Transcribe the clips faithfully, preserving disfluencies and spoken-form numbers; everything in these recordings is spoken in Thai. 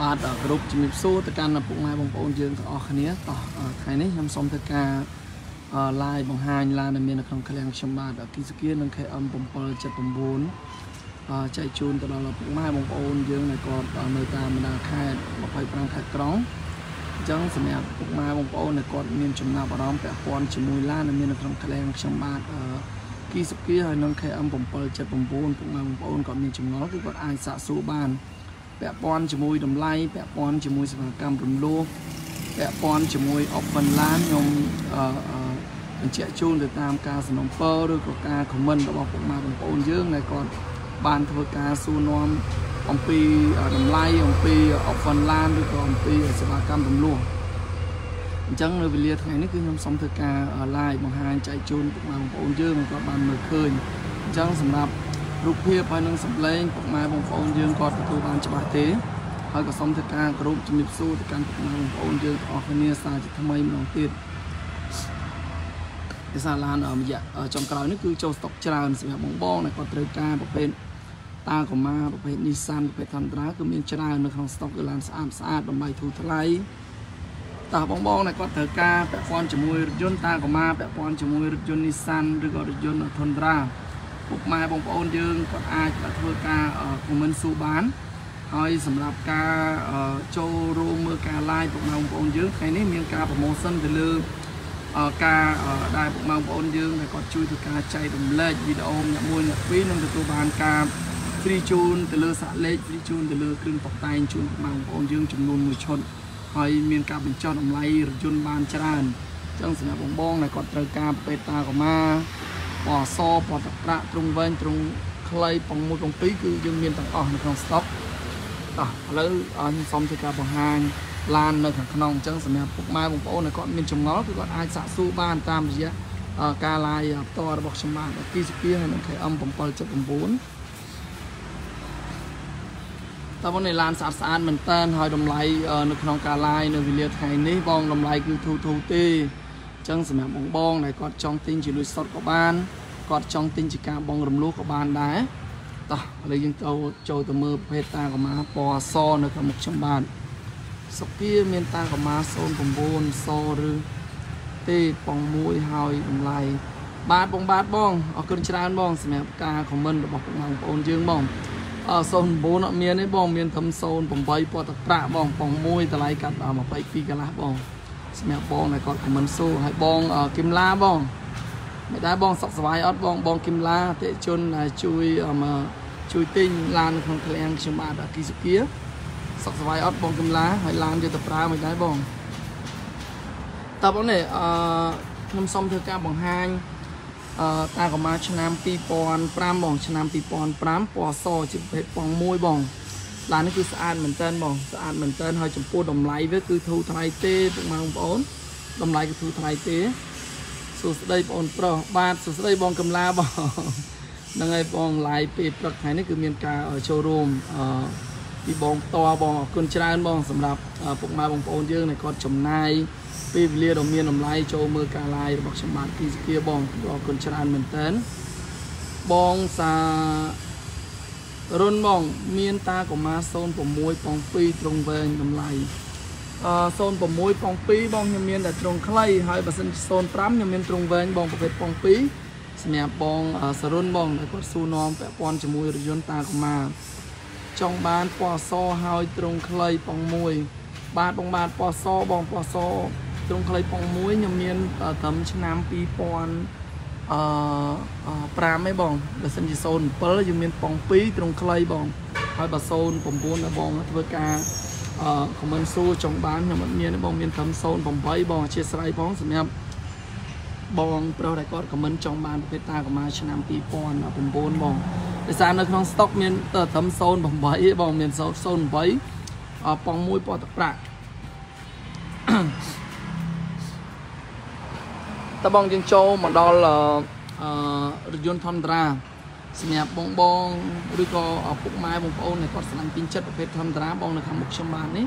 บาดกระดูกจมิบสู้ตะการปุ่งลายบงปอนยืนออกคันนี้ต่อไทยนี่ยำสมตะการลายบงหายลายในเมียนคลองแคลงชมบาดกิสกี้นั่งแค่อัมปุ่มปอลจัดปุ่มบุญใจจูนตลอดปุ่งลายบงปอนยืนในกอดเมตาบรรดาไข่มาไปปรางไข่กรองจังสมัยปุ่งลายบงปอนในกอดเมียนชมนาปรอมแต่ปอนชมุยลายในเมียนคลองแคลงชมบาดกิสกี้นั่งแค่อัมปุ่มปอลจัดปุ่มบุญปุ่งลายบงปอนกอดเมียนชมน้อยที่กอดไอสะสูบานแปะปอนจมูกดำไล่แปะปอนจมูกสารกรรมรุนโลแปะปอนจมูกออกบรรล้านยมเฉียจูนติดตามการสนองเปอร์ด้วยกับการคอมเมนต์เราบอกผมมาผมโอนเยอะในก่อนบานทวการซูนอมองปีดำไล่องปีออกบรรล้านด้วยกับองปีสารกรรมรุนโลจังเลยวิเลียไทยนี่คือน้ำสมเถการไล่บางหายใจจูนผมมาผมโอนเยอะในก่อนบานเมื่อคืนจังสำหรับรูปเพียบภายในสัมเลงปกมาบงฟอนยืนกอดประตูบานฉบับเทหากสมเถการกรุบจมิบสู้ตะการปกมาบงฟอนยืนออกเนียสาจิตทำไมมองติดแต่สาลานเอ่อมันจะจอมกล่าวนี่คือโจสต็อกจรานสิบหกบงบองในกอดเตยการประเภทตาของมาประเภทนิสันประเภททันตราคือมีจรานในของสต็อกลานสะอาดสะอาดบำบัดทูทลายตาบงบองในกอดเตยการแปะฟอนจมูกรถยนต์ตาของมาแปะฟอนจมูกรถยนต์นิสันหรือกอดรถยนต์ทันตราปกมาบงปอนยืนก็อาจจะเพื่อการคอมเมนต์สูบานให้สำหรับการโจรวมเมื่อการไล่ปกมาบงปอนยืนใครนี่มีการโปรโมชั่นแต่ลืมการได้ปกมาบงปอนยืนแต่ก็ช่วยถือการใจดมเล็ดวิดีโอหนักมวยหนักฟีนั่งถือตัวบานการฟรีจูนแต่ลืมสะเล็ดฟรีจูนแต่ลืมครึ่งปกไตจูนปกมาบงปอนยืนจำนวนมวยชนให้มีการเป็นจอดอะไรหรือจนบานจรานจังสำหรับบงบองแต่ก็ถือการเปิดตาออกมาปอซอปอตะกระตรงเวนตรงคลายปองมวยปองปีคือยังมีต่างออกในคลองสต็อกต่อแล้วอันสมที่การปองหางลานในขันขนองจังสมัยปกไม้ปองโป้ในก้อนมีจงล้อคือก้อนไอสะสู้บ้านตามระยะกาลายต่อระบบชมาแบบกี่สิบปีให้มันเคยอัมปองปอจับปองบุญแต่วันในลานสะอาดเหมือนเต้นหอยดมไหลในขนองกาลายในวิเลียไทยนี้บองดมไหลคือทูทูตีจังสมัยบองบองในกอดจองติงจีลุยสดกับบ้านกอดจองติงจีกาบองรำลูกกับบ้านได้ต่ออะไรยังเจ้าโจตัวมือเพชรตากับมาปอซอในกระหม่อมชมบ้านสกี้เมียนตากับมาโซนผมโบนซอหรือเตะปองมวยหอยลำไยบาดบองบาดบองออกกระชานบองสมัยกาของมันบอกบองโอนยืงบองโซนโบนเมียนในบองเมียนทำโซนผมไปปอตะกระบองปองมวยตะไลกัดเอามาไปปีกะละบองสมัยบองในกอดของมันโซ่ให้บองกิมลาบองไม่ได้บองสักสบายอดบองบองกิมลาเตะจนนะช่วยมาช่วยติ้งลานของแรงชิมาดากิสกี้สักสบายอดบองกิมลาให้ลานจะตะปลาไม่ได้บองแต่บองเนี่ยน้ำส้มเธอการบองหางตาของมาชนามปีปอนปรามบองชนามปีปอนปรามปอซอจิบเผ็ดบองมวยบองลานนี่คือสะอาดเหมือนเต้นบองสะอาดเหมือนเต้นให้จมปูดมไหลเว้ยคือทูไทยเตะพวกมาบองดมไหลคือทูไทยเตะสุดได้บอลปลอบาดสุดได้บอลกำลาบอลนังไงบอลลายเปิดประกายนี่คือเมียนกาโชว์รูมปีบอลตัวบอลกุญชานบอลสำหรับพวกมาบอลโอนเยอะในกอดชมนายปีเลียดเมียนลำไล่โจมือกาลายบอกชมบาดกีสกีบอลบอลกุญชานเหมือนเต้นบอลซารุนบอลเมียนตาของมาโซนผมมวยปองปีตรงเวงลำไล่โซนปมมวยปองปีบองยมเมียนแต่ตรงใครหายประสิทธิ์โซนปรัมยมเมียนตรงเวงบองประเภทปองปีสมัยปองสรุนบองในกอดซูนอมแปะปอนจมูกรถยนต์ตาของมาจองบานปอซอหายตรงใครปองมวยบาดปองบาดปอซอบองปอซอตรงใครปองมวยยมเมียนทำชนามปีปอนปรามไม่บองประสิทธิ์โซนเปิลยมเมียนปองปีตรงใครบองหายประโซนผมบุญนะบองเทวกาคอมเมนต์สู้จงบ้านอย่างมันเมียนบองเมียนทำโซนบองใบบองเชียร์สไลด์พ้องสมัยบองเปล่าได้ก็คอมเมนต์จงบ้านเพชรตากับมาชนะปีปอนเอาเป็นโบนบองแต่สารในคลองสต็อกเมียนเติร์ดทำโซนบองใบบองเมียนโซนใบปองมวยปอตะปลาตะบองจิงโจมันดอลรถยนต์ธรรมดาสมัยบองบองหรือก็ปุกไม้บองโอนในกอดสลังปิงจัดประเภททันตราบองในคำมุกชมบานนี้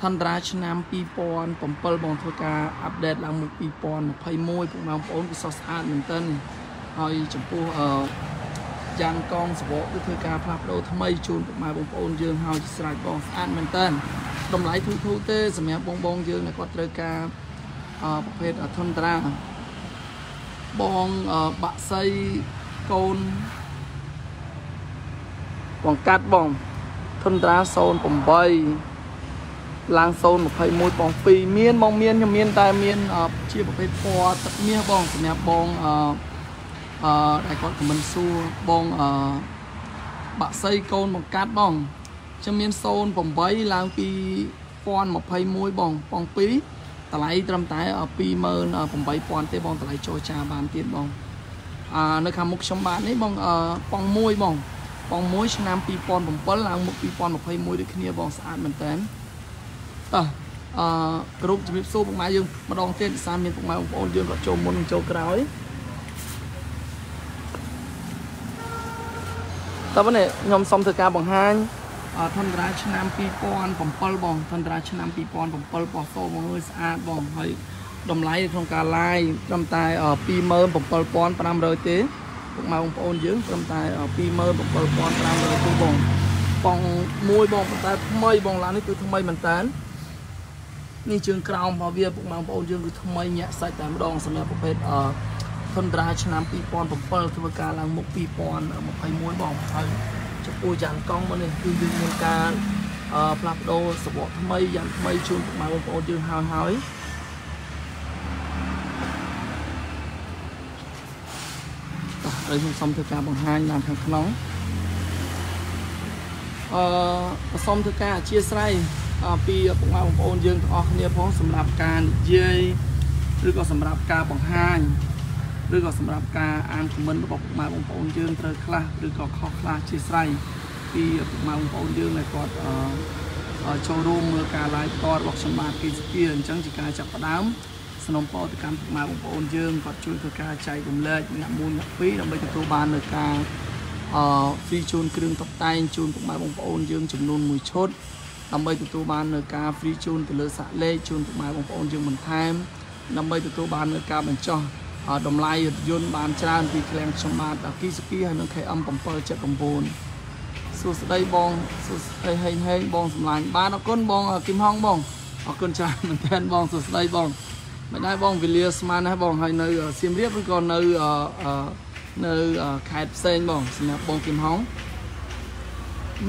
ทันตราชนามปีปอนปมเปิลบองเทวกาอัปเดตหลังมุกปีปอนไพ่มวยปุกไม้บองโอนกุศลสะอาดเหมือนเต้นหอยจมพู ยังกองสบก็คือการพลับโลทำไมจูนออกมาบงบงยืนเฮาจิสไลบองอันเมนเต้นดมไหลทุ่งทุ่งเต้สมัยบงบงยืนในกอดเรือการประเภทอัธนตราบองบะไซโกนบองกัดบองธนตราโซนผมใบลางโซนแบบไพ่มวยบองปีเมียนบองเมียนยังเมียนตายเมียนเชี่ยประเภทพอตักเมียบองสมัยบองได้กอดกับมันซัวบองบะไซโกนบองกัดบองจะเมียนโซนผมใบลางปีปอนแบบไพ่มวยบองบองปีตะไลตรำตายปีเมินผมใบปอนเตบองตะไลโจชาบานเตียนบองในคำมุกชมบานนี่บองปองมวยบองปองมวยชนามปีปอนผมปอนหลังมุกปีปอนแบบไพ่มวยด้วยขี้เนียบองสะอาดเหมือนเต้นต่อกรุ๊ปจะมีสู้พวกไม้ยืมมาดองเต้นสามเมียนพวกไม้ผมโอนยืมกับโจมมนโจกร้อยแต่วันนี้ยอมสมเถการบองฮันทันราชนามปีปอนผมปอลบองทันราชนามปีปอนผมปอลปอโซบองเอสอาบองเฮ้ยดมไล่โครงการไล่ดมตายปีเมินผมปอลปอนปรามเลยเต้พวกมาผมปอนยืมดมตายปีเมินผมปอลปอนปรามเลยตู้บองปองมวยบองแต่ไม่บองร้านนี้คือทำไมมันแต่นี่เชิงกราวพอเวียพวกมาผมปอนยืมคือทำไมเนี่ยใส่แต่ดองสมัยประเภททันราชนามปีปอนผมปอลธุรการหลังมุกปีปอนมุกไพ่มวยบองไพ่จะปูยันกองมันเองคือดึงมูลการพลับโดสบทำไมยันทำไมชวนพวกมาผมยืนหายหายเลยผสมเทกาบางไฮนานทางขนมผสมเทกาเชียร์ไซปีพวกมาผมยืนออกเนี่ยพร้อมสำหรับการเยยหรือก็สำหรับการบางไฮหรือก็สำหรับการอ่านคอมเมนต์ประกอบมาองค์ประองค์ยืนเตอร์คลาหรือก็ข้อคลาชีสไรที่มาองค์ประองค์ยืนในกอดโชว์รูมเมื่อการไลฟ์กอดบอกสมาธิสกิลจังจิการจับประดามสนมปอติการมาองค์ประองค์ยืนกอดช่วยเตอร์คลาใจกลุ่มเลือดหนักมูลหนักฟีดำไปถึงตัวบานในการฟีจูนเครื่องตกแต่งจูนมาองค์ประองค์ยืนจุ่มนูนมวยชดดำไปถึงตัวบานในการฟีจูนเตลือสะเล่จูนมาองค์ประองค์ยืนเหมือนไทม์ดำไปถึงตัวบานในการเหมือนจ่อดมไล่หยุดยนต์บานจานตีแคลงชมาตะกี้สกี้ให้น้องไข่อัมผมเปิดเจ็ดกำปูนสุดได้บองสุดได้ให้ให้บองสำลายบ้านเอาก้นบองเอากิมห้องบองเอาก้นจานมันแทนบองสุดได้บองไม่ได้บองวิลเลียสมานะบองให้เนยเสียมเรียบก่อนเนยเนยไข่เซนบองสำหรับบองกิมห้อง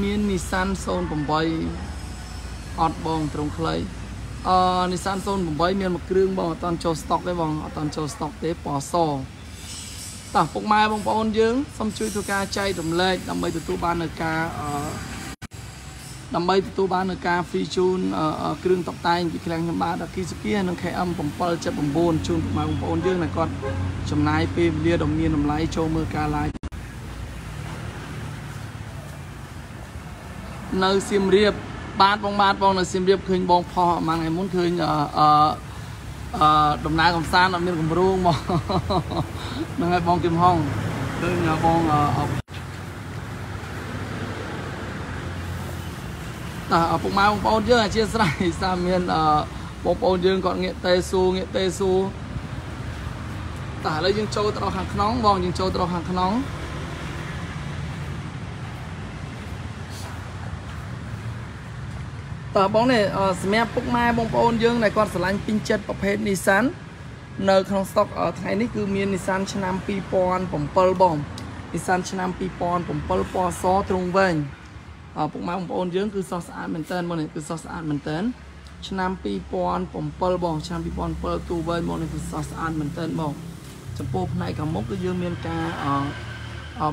มีนนิสันโซนผมใบออดบองตรงใครนิสันโซนผมใบเมียนมาเครื่องบองตอนโชว์สต็อกได้บองตอนโชว์สต็อกเตะปอโซแต่พวกไม้บองปอนยืงสมช่วยตัวกาใจดมเล็กดำใบตัวตู้บานในกาดำใบตัวตู้บานในกาฟรีจูนเครื่องตบตายกิแคลงบาดักกี้สกี้นังไข่อัมผมเปิดจะผมโบนจูนพวกไม้บองปอนยืงนะก่อนจำนายปีเรียดดมเมียนดมไล่โชว์มือกาไล่เนยซิมเรียบบาดบองบาดบองเนี่ยซิมเรียบคืนบองพอมาไงมุ้งคืนดมน้ำกับซานดมเมียนกับรุ่งบองนั่งไงบองกิมห้องคืนบองแต่พวกมาบองปอนเยอะเชียร์สไลซาเมียนบองปอนเยอะก่อนเงะเตซูเงะเตซูแต่แล้วยังโจตรอหางน้องบองยังโจตรอหางน้องต่อบองเนี่ยสมัยพวกมาบองปอนยืงในก่อนสลายปิ้งเจ็ดประเภทนิสันเนอร์คลองสต็อกไทยนี่คือมีนิสันชนามปีปอนผมเปิลบองนิสันชนามปีปอนผมเปิลปอซอตรงเวงพวกมาบองปอนยืงคือซอสอาร์มันเต้นบองเนี่ยคือซอสอาร์มันเต้นชนามปีปอนผมเปิลบองชนามปีปอนเปิลตูเวงบองเนี่ยคือซอสอาร์มันเต้นบองจำพวกในกับมกก็ยืงเมียนกา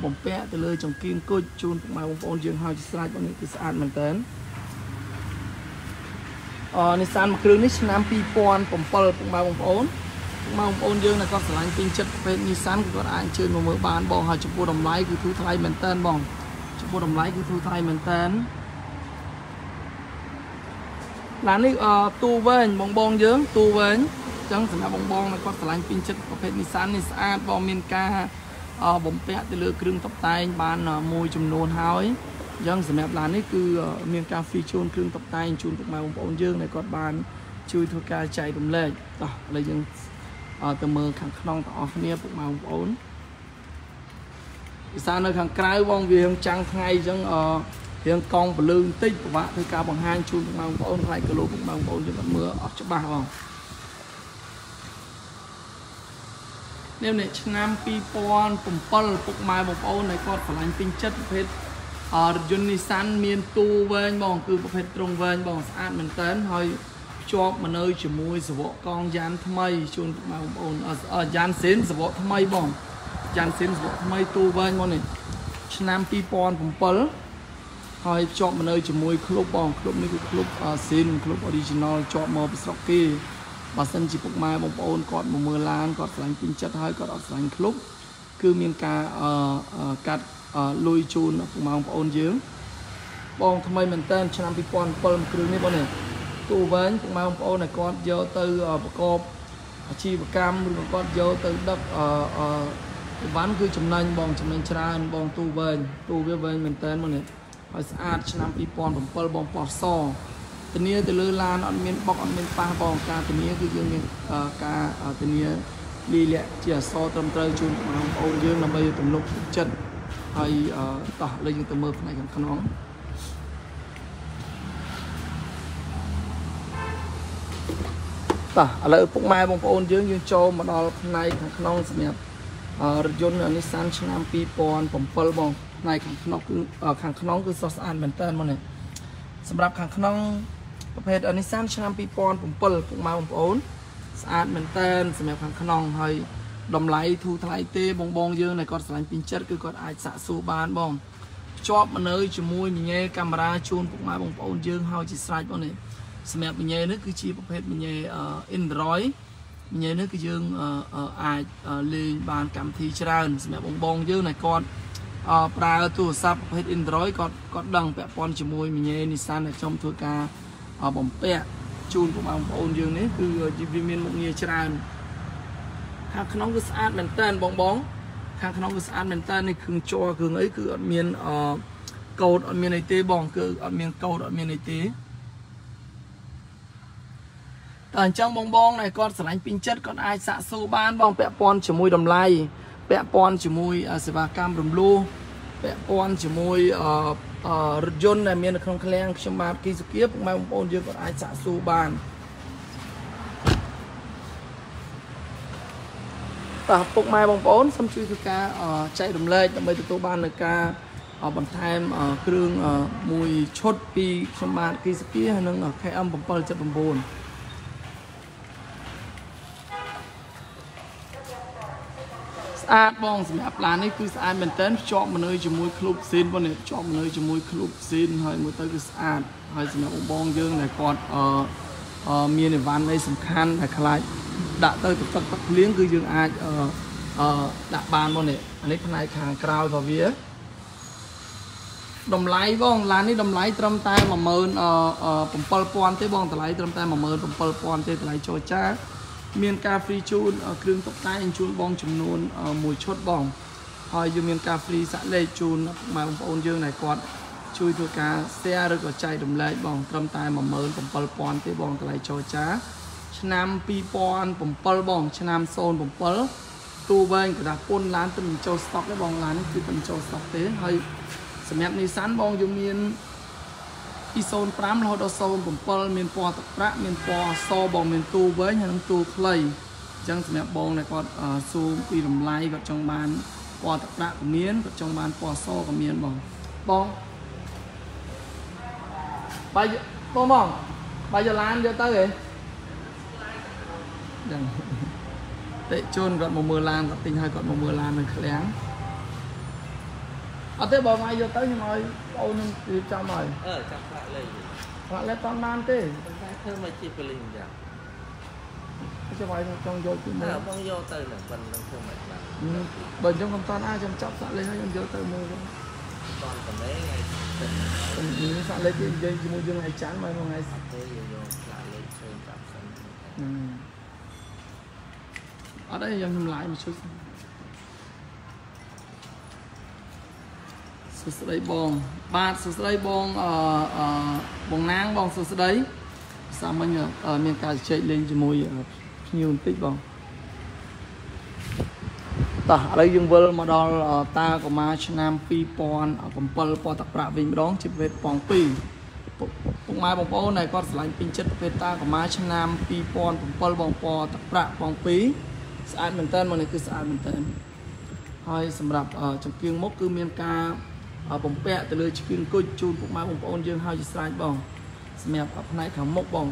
ผมแปะแต่เลยจงกินกุ้ยจูนพวกมาบองปอนยืงเฮาจิสไลบองเนี่ยคือซอสอาร์มันเต้นนิสันมาครึ่งนิชนามปีปอนผมเปิดผมมาผมโอนผมมาผมโอนเยอะนะก็สลายปิงชัดเป็นนิสันก็อ่านเชิญมาเมื่อบานบองหาจุดปูดำไลคือทูไทยเหมือนเต้นบองจุดปูดำไลคือทูไทยเหมือนเต้นหลานนี่ตู้เว้นบองบองเยอะตู้เว้นจังสนามบองบองนะก็สลายปิงชัดเป็นนิสันนิสอาบองเมียนกาผมแปะเตลือครึ่งตบตายบานมวยจำนวนหายยังสำหรับร้านนี้คือเมียงกาฟีชูนเครื่องตกแต่งชูนตกมาองค์องค์ยืงในกอดบานช่วยทุกการใจดมเล็กต่อเลยยังเติมเมอร์ขังขนองต่อออกเนี่ยพวกมาองค์องค์ sao nơi hàng cài vòng vì hàng trăng ngay chẳng ở hàng con và lương tích của bạn thấy cả bằng hai chun bằng bốn lại cái lỗ bằng bốn cho bạn mưa ở chỗ ba vòng nếu này nam pi pon cùng pol cùng mai bằng bốn này còn phải lành tinh chất hết ở Johnny San miền tu về bằng cứ phải trồng về bằng ăn mình tên thôi cho mà nơi chỉ môi sờ bộ con dán tham mây chun bằng bốn ở dán xén sờ bộ tham mây bằngจานเส้นสไม่ตูเบนนี่ชนะปีปอนผมเปิลหอยจอบมันเลยจะมวยคลุบบองคลุบนี่คือคลุบเส้นคลุบออริจินอลจอบมอปิสต็อกกี้บัสันจิปกมาบองปอนกอดมือมือล้างกอดสลังปินจัดหอยกอดออกสลังคลุบคือมีการกัดลุยจูนผมมาบองปอนเยอะบองทำไมมันเต้นชนะปีปอนเปิลคือนี่บนนี่ตูเบนผมมาบองปอนนี่กอดเยอะตัวประกอบชีพกรรมหรือกอดเยอะตัวดับบ้านคือจำนวนบองจำนวนชราบองตูเบนตูเบนเหมือนเต้นมันเนี่ยไอสอาดชนะปีปอนผมเปิลบองปอดซอตอนนี้แต่เลือดลานอันเมียนบอกอันเมียนปลาบองการตอนนี้คือยังการตอนนี้ลีเละเจียซอเติมเตยจุนมาโอนเยอะนำไปจนลบจัดไอต่อเลยยังเติมเมอร์ในขนมต่ออะไรพวกไม้บองโอนเยอะยังโจมมาดอลในขนมสมัยรถยนต์นิสสันชนะปีปอนผมเปิลบองในขังขนมคือขังขนมคือซอสอันเหมือนเต้นมันเนี่ยสำหรับขังขนมประเภทนิสสันชนะปีปอนผมเปิลผมมาผมโอนซอสอันเหมือนเต้นสมัยขังขนมให้ดมไหลทูทลายเต้บองบองเยอะในกอดสลันปินเจ็ดคือกอดไอสะสูบานบองชอบมันเลยจมูกมีเงยกล้องราชูนผมมาผมโอนเยอะเฮาจิสไลด์มันเนี่ยสมัยมีเงยนึกคือชีประเภทมีเงยอินร้อยเนื้อคือยื่นไอเลี้ยบานกำทีชราญสมัยบงบงยื่นไหนก่อนปลาตัวซับเพชรอินร้อยก่อนก่อนดังแปะปอนจมูกมีเนื้อนิสันในชมทัวกาบ่มแปะจูนของบ่มโอนยื่นนี้คือจีบีเมนมุกเนื้อชราญทางขนมกุศลเหม็นเต้นบงบงทางขนมกุศลเหม็นเต้นนี่คือจอคือไอ้คือเมียนเกาดเมียนในเตบงคือเมียนเกาดเมียนในเตตอนจังบองบองในก้อนสไลด์ปิ้งเจ็ดก้อนไอสะสูบานบองแปะปอนจมูกดำไล่แปะปอนจมูกเสบากรรมรวมลูแปะปอนจมูกรถยนต์ในเมียนคลองแคลงชมาบกีสุกี้พวกมันปนเยอะก้อนไอสะสูบานแต่พวกมันบองปนสัมชูคือการใช้ดำไล่ดำไปตัวบานในการบางไทม์เครื่องมวยชดปีชมาบกีสุกี้นั่งแค่อัมบองปนจะบองบนอาบองสำหรับร้านนี้คือสะอาดเหมือนเต้นชอบมันเลยจมูกคลุบซีนบนเนี่ยชอบมันเลยจมูกคลุบซีนเฮ้ยมือเต้คือสะอาดเฮ้ยสำหรับบองเยอะเลยก่อนเอ่อเอ่อมีในวันในสำคัญแต่คลายด่าเต้ตักตักตักเลี้ยงคือยังอาเอ่อเอ่อด่าบานบนเนี่ยอันนี้ขนาดขางกราวต่อเวียดมไล่บ้องร้านนี้ดมไล่ตรมตายมาเมินเอ่อเอ่อผมเปิลปอนเต้บ้องตะไล่ตรมตายมาเมินผมเปิลปอนเต้ตะไล่โจจ้าเมียนกาฟรีจูนเครื่องตกใต้จูนบองจำนวนมวยชดบองหอยอยู่เมียนกาฟรีสะเลจูนมาองค์องค์เยอะไหนก่อนช่วยตัวกาเสียหรือก็ใจดมไหลบองตรมตายมาเมินผมเปิลปอนเตบองตะไลโจจ้าชนามปีปอนผมเปิลบองชนามโซนผมเปิลตูเบนกระดาปนร้านตึมโจสต็อกและบองร้านนี่คือตึมโจสต็อกเต้หอยสมัยในสันบองอยู่เมียนอีโซนพรามโลดโซนผมเปิลเมียนปอตะพระเมียนปอซอบองเมียนตูเว้ยอย่างตูเคลยจังสมัยบองในก็ซูปีลำไล่ก็จังบานปอตะพระกับเมียนก็จังบานปอซอกับเมียนบองบองไปบองบองไปจะร้านจะเตยเตะชนก็มือมือลานก็ติงให้ก็มือมือลานมันแข็งเอาเตะบองไปจะเตยยังไงเอาหนึ่งตีจำหน่อยเออจำพระเลยพระแล้วตอนนั้นเต้เธอมาจีบลิงจ้ะไม่ใช่ไปจองโยตุมือต้องโยตุหนึ่งวันนั่งเธอมาบ้างเบิ่งจงคำตอนอาจำจับสะเลยให้จำโยตุมือตอนกับแม่ไงสะเลยยังยังมือยังไงจานมายังไงสะเลยโยสะเลยเชิญจับสะเอาได้ยังทำลายมาชุดสุดสดายบองบาทสุดสดายบองบองนางบองสุดสดายสามัญเมียนกาเฉยเล่นจมูกนิวติดบอง ต่อเรายังเวลมาดอลตาของมาชนะปีปอนของเปิลปอนตักประวินร้องจิตเวทปองปีพวกไม้ปองโป้ในก็สลายเป็นจิตเวทตาของมาชนะปีปอนของเปิลปองปอนตักประปองปีสะอาดเหมือนเต้นมันเลยคือสะอาดเหมือนเต้นหอยสำหรับจังเกียงมกคือเมียนกาปองเปะแต่เลยจังเกียงกุญจูนพวกไม้ปองโป้ยังหอยสลายบองสมัยกับนายขำมกบอง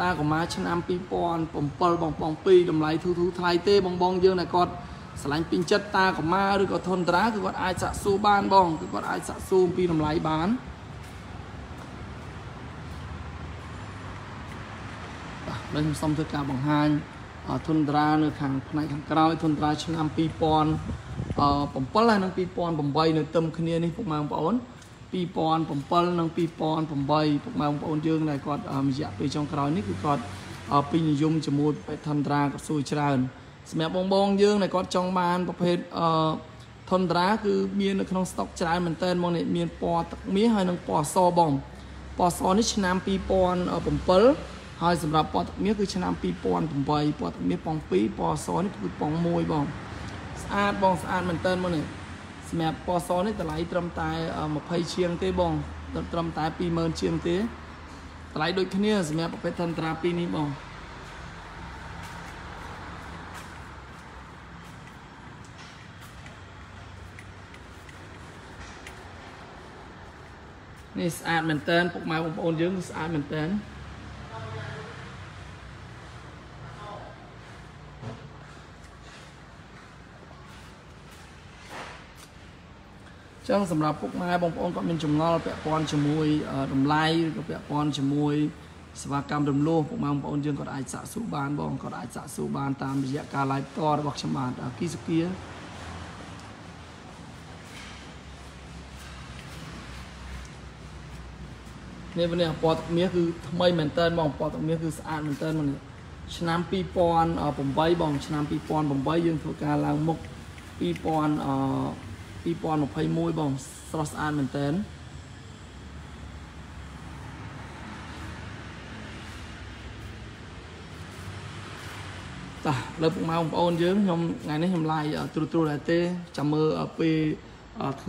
ตาของมาชนะปีปอนของเปิลปองปองปีดำไหลทูทูไทยเต้บองบองเยอะในก็สลายปิญจัตตาของมาหรือก็ทนร้าคือก็ไอสะสูบานบองคือก็ไอสะสูปีน้ำไหลบานเราทำซ้ำเท่ากับบางฮันทนร้าเนื้อขังในขังกล้าวทนร้าชนะปีปอนผมเปิลอะไรนังปีปอนผมใบเนื้อเติมขึ้นเนี่ยนี่พวกมาผมอ่อนปีปอนผมเปิลนังปีปอนผมใบพวกมาผมอ่อนเยอะในก็มีเยอะไปจงกล้าวนี่คือก็ปีนิยมจมูกไปทนร้ากับสูชราสมัยบองบองเยอะในก็จองบานประเภททนร้าคือเมียนขนมสต๊อกจานเหมือนเต้นมองเนี่ยเมียนปอตักมีให้นังปอซอบองปอซอนี่ชนะปีปอนผมเปิลหอยสำหรับปอตักเมียคือชนะปีปอนผมใบปอตักเมียปองปีปอซอนี่คือปองมวยบองสะอาดบองสะอาดเหมือนเต้นมองเนี่ยสมัยปอซอนี่แต่ไหลตรมตายมาไพเชียงเต้บองตรมตายปีเมินเชียงเต้ไหลโดยขณีสมัยประเภททนร้าปีนี้บองนี่สะอาดเหมือนเต้นพวกไม้ผมโอนเยอะสะอาดเหมือนเต้นจังสำหรับพวกไม้ผมโอนก็เป็นจมงอแปะปอนจมูยดมไล่ก็แปะปอนจมูยสภากรรมดมโลพวกไม้ผมโอนเยอะก็ได้สะสูบานบ้องก็ได้สะสูบานตามระยะการไล่ต่อบอกชมาดกิสกี้เนี่ยวันนี้ปอตักเมียคือทำไมเหม็นเต้นบองปอตักเมียคือสะอาดเหม็นเต้นมันเนี่ยชนะปีปอนเอ่อผมใบบองชนะปีปอนผมใบยืนโฟกัสลางมกปีปอนเอ่อปีปอนหมกไพมวยบองสะอาดเหม็นเต้นแต่เราพวกมาผมโอนเยอะยมไงนี่ยมลายตรูตรูลายเต้จำเออไป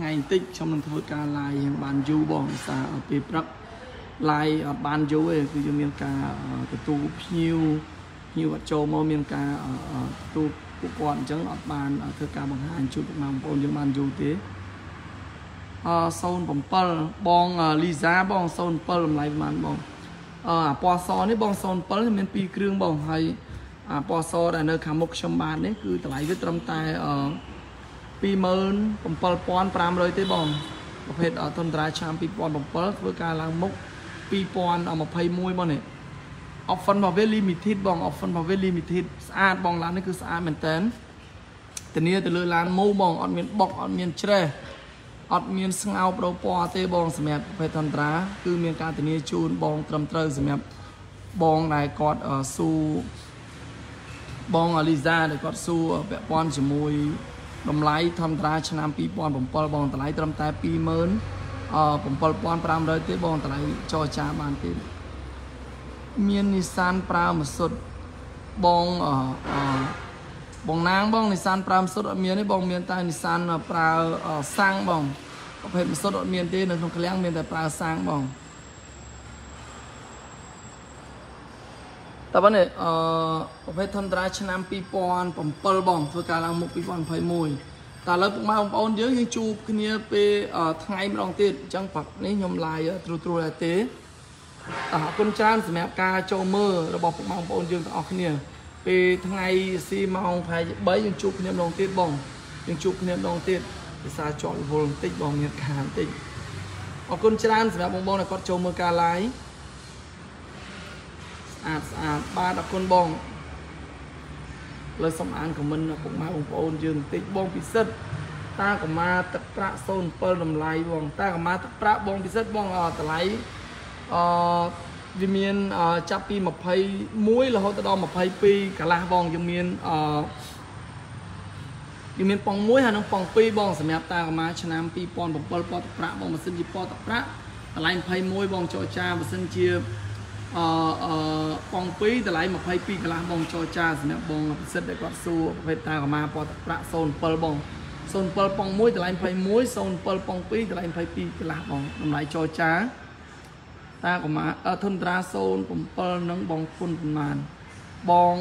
ไงติ๊กชมนันโฟกัสลายบานยูบองสะอาดปีปรักลายบานโย่คือจะมีการประตูพิวพิวโจมมีการประตูผู้ก่อนจังบานคือการบางหันชุดมาบนยังบานโย่เตะโซนผมเปิลบองลีซาบองโซนเปิลลายมันบองปอซอนี่บองโซนเปิลเป็นปีเครื่องบองให้ปอซอแต่เนื้อขามกชมบานนี่คือไหลวิตรมตายปีเมินผมเปิลปอนปรามเลยเตะบองประเภททนราชามปีปอนผมเปิลคือการล้างมกปีปอนเอามาไพมวยบอลเนี่ยออฟฟันบอลเวลีมิทิดบองออฟฟันบอลเวลีมิทิดสะอาดบองร้านนี่คือสะอาดเหมือนเต้นแต่นี้แต่เลยร้านมูบองออดเมียนบอกออดเมียนเชร่ออดเมียนสงเอาโปรปอเตบองสมัยเพทันตราคือเมียนการแต่นี้จูนบองตรมเตอร์สมัยบองนายกอดซูบองอลิซาเด็กกอดซูแบบปอนจมวยดมไล่ทำตราชนะปีปอนผมปอลบองแต่ไล่ตรมแต่ปีเมินผมปลปอนปรามเลยเตบองตะไลจอจาบานเตเมียนนิสานปรามสดบองบองนางบองนิสานปรามสดเมียนได้บองเมียนตานิสานปราสร้างบองประเภทสดเมียนเตนั่นของเคลียงเมียนแต่ปราสร้างบองแต่วันนี้ประเภททันตราชนะปีปอนผมปลบองฝึกการล้างมุกปีปอนไพมวยแต่เราผมมาผมเอาเยอะยังจูบคืนนี้ไปทางไงไม่ลองเตะจังปักนี่ยมลายตรูตรูลายเตะแต่คนจานสมัยกาโจเมอร์เราบอกผมมาผมเอาเยอะแต่ออกคืนนี้ไปทางไงซีมาของไผ่ใบยังจูบคืนนี้ลองเตะบ้องยังจูบคืนนี้ลองเตะภาษาจอดวอลติกบ้องเงียบขานติกออกคนจานสมัยบ้องบ้องเราก็โจเมอร์กาไลอาสอาบาดับคนบ้องเลยสมานของมันผมมาผมโอนยืนติดบองพิเศษตาของมาตะประโซนเปิลลำไล่บองตาของมาตะประบองพิเศษบองอ่อตะไลอ่อยูเมียนอ่อจับปีมาไพมุ้ยแล้วเขาตะดอมมาไพปีกะลาบองยูเมียนอ่อยูเมียนปองมุ้ยฮะน้องปองปีบองสมัยตาของมาชนะปีปอนผมเปิลปอตะประบองมาซึ่งจีปอตะประตะไลไพมุ้ยบองโจจ้ามาซึ่งจี ปองปีแต่ไหลมาไพ่ปีกะลาบองจอจ้าสิเนี่ยบองเสร็จได้กวาดซูไปตาออกมาปอดประโซนเปิลบองโซนเปิลปองมุ้ยแต่ไหลไพ่มุ้ยโซนเปิลปองปีแต่ไหลไพ่ปีกะลาบองน้ำไหลจอจ้าตาออกมาเออทนตราโซนผมเปิลน้องบองคุณประมาณบอง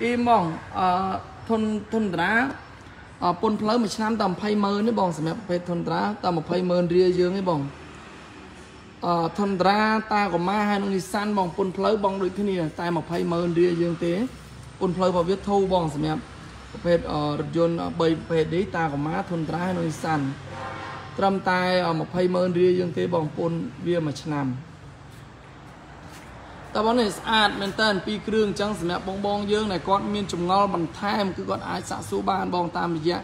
อีมองเออทนทนตราปนเพลมาชนะตามไพ่เมินนี่บองสิเนี่ยไปทนตราตามมาไพ่เมินเรียเยอะนี่บองทนราตาของมาให้น้องนิสันบองปนเพลบองโดยที่นี่ตายหมอกไพเมินเรียยังเตะปนเพลพอวิทย์ทูบองสมัยเพจรถยนต์ใบเพจดีตาของมาทนราให้น้องนิสันตรำตายหมอกไพเมินเรียยังเตะบองปนเรียมาชนะแต่บอลเนี่ยอาจเป็นต้นปีเครื่องจังสมัยบองบองเยอะในก้อนมีนจุ่มงอบันแทมคือก้อนไอสะสูบานบองตามระยะ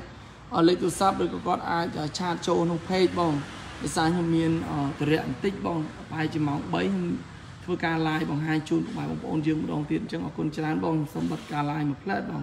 เล็กตัวซับหรือก้อนไอชาโจนงเพจบองสายหุ่นเมียนเตรียมติ๊กบองไปจมองใบเพื่อการลายบองไฮจูนไปบองโอนยืมบองเตียนจังออกคนชนะบองสมบัติการลายมาเพลิดบอง